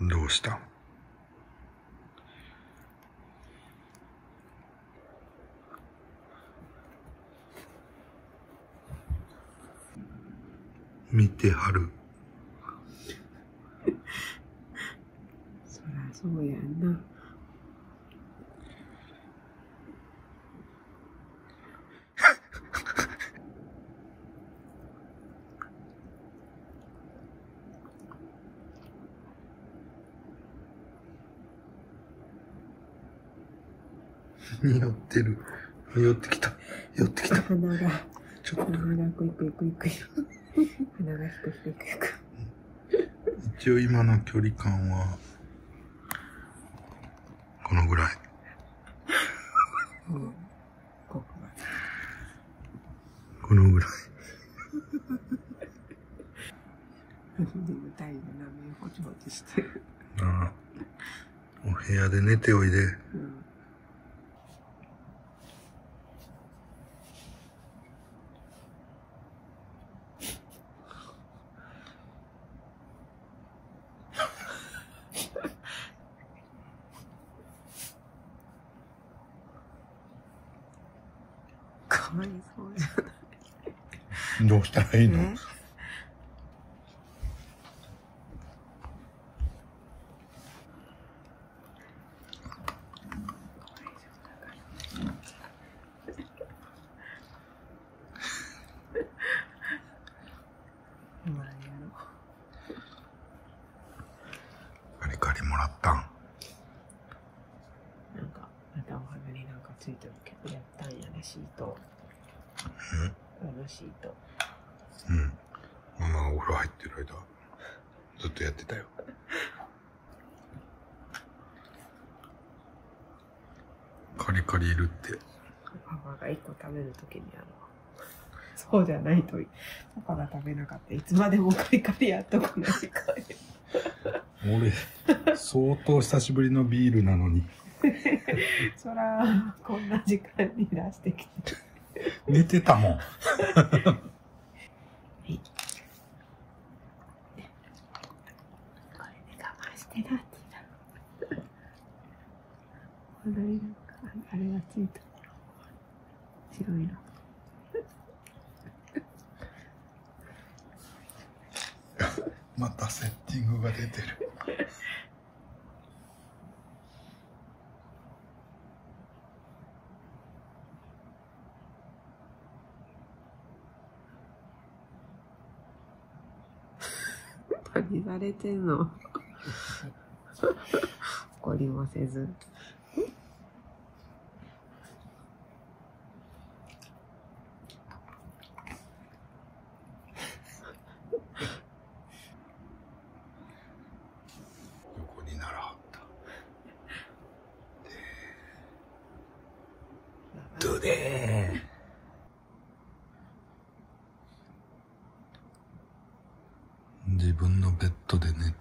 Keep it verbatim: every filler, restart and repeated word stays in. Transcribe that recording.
どうした？見てはる。そりゃそうやんな。寄ってる。寄ってきた。寄ってきた。鼻が。ちょっと。鼻がくいくいくいくい。鼻が引く引く引く。一応今の距離感は。このぐらい。うん、ここのぐらい。眠たいのな目をほちほちしてる。ああ。お部屋で寝ておいで。うん、かわいそうじゃない。どうしたらいいの？カリカリもらったん？なんか頭になんかついてるけどやったんやね、シート。うん、楽しいと。うん。ママがお風呂入ってる間、ずっとやってたよ。カリカリいるって。パパが一個食べるときにやろう。そうじゃないと、パパが食べなかった。いつまでもカリカリやっとこないから。俺、相当久しぶりのビールなのに。そら、こんな時間に出してきて。寝てたもん。はい。これで我慢してなってな。あれがついた。白いの。またセッティングが出てる。何されてんの。怒りもせず。横にならはった。どでーん。自分のベッドで寝て。